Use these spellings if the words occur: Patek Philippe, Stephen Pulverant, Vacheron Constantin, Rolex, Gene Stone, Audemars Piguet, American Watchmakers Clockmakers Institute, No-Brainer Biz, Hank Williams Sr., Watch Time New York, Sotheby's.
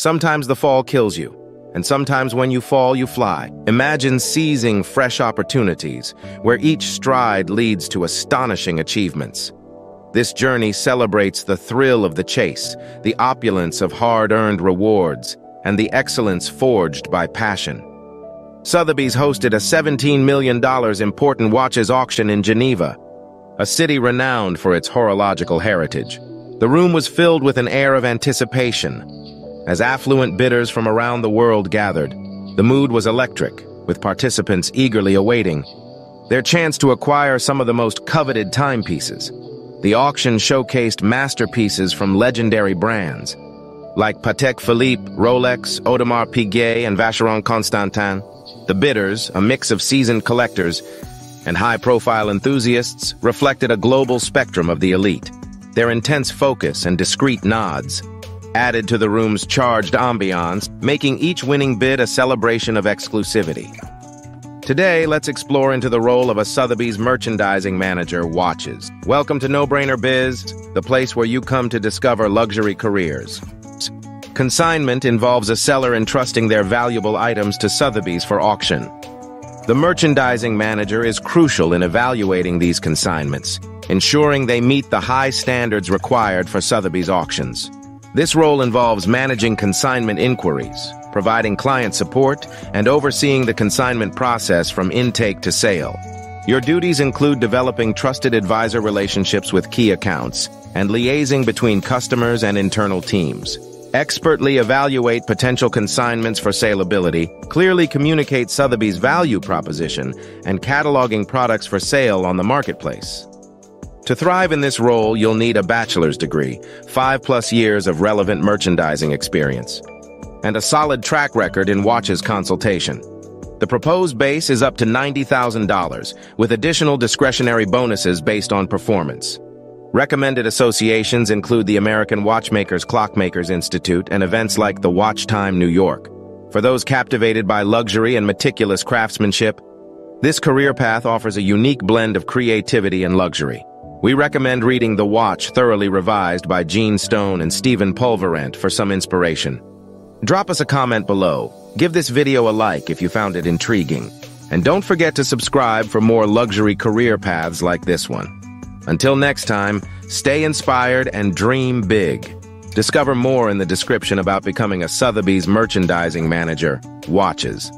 Sometimes the fall kills you, and sometimes when you fall, you fly. Imagine seizing fresh opportunities, where each stride leads to astonishing achievements. This journey celebrates the thrill of the chase, the opulence of hard-earned rewards, and the excellence forged by passion. Sotheby's hosted a $17 million important watches auction in Geneva, a city renowned for its horological heritage. The room was filled with an air of anticipation. As affluent bidders from around the world gathered, the mood was electric, with participants eagerly awaiting their chance to acquire some of the most coveted timepieces. The auction showcased masterpieces from legendary brands, like Patek Philippe, Rolex, Audemars Piguet, and Vacheron Constantin. The bidders, a mix of seasoned collectors and high-profile enthusiasts, reflected a global spectrum of the elite. Their intense focus and discreet nods added to the room's charged ambiance, making each winning bid a celebration of exclusivity. Today, let's explore into the role of a Sotheby's merchandising manager, watches. Welcome to No-Brainer Biz, the place where you come to discover luxury careers. Consignment involves a seller entrusting their valuable items to Sotheby's for auction. The merchandising manager is crucial in evaluating these consignments, ensuring they meet the high standards required for Sotheby's auctions. This role involves managing consignment inquiries, providing client support, and overseeing the consignment process from intake to sale. Your duties include developing trusted advisor relationships with key accounts and liaising between customers and internal teams. Expertly evaluate potential consignments for saleability, clearly communicate Sotheby's value proposition, and cataloging products for sale on the marketplace. To thrive in this role, you'll need a bachelor's degree, 5+ years of relevant merchandising experience, and a solid track record in watches consultation. The proposed base is up to $90,000, with additional discretionary bonuses based on performance. Recommended associations include the American Watchmakers Clockmakers Institute and events like the Watch Time New York. For those captivated by luxury and meticulous craftsmanship, this career path offers a unique blend of creativity and luxury. We recommend reading The Watch Thoroughly Revised by Gene Stone and Stephen Pulverant for some inspiration. Drop us a comment below, give this video a like if you found it intriguing, and don't forget to subscribe for more luxury career paths like this one. Until next time, stay inspired and dream big. Discover more in the description about becoming a Sotheby's merchandising manager, watches.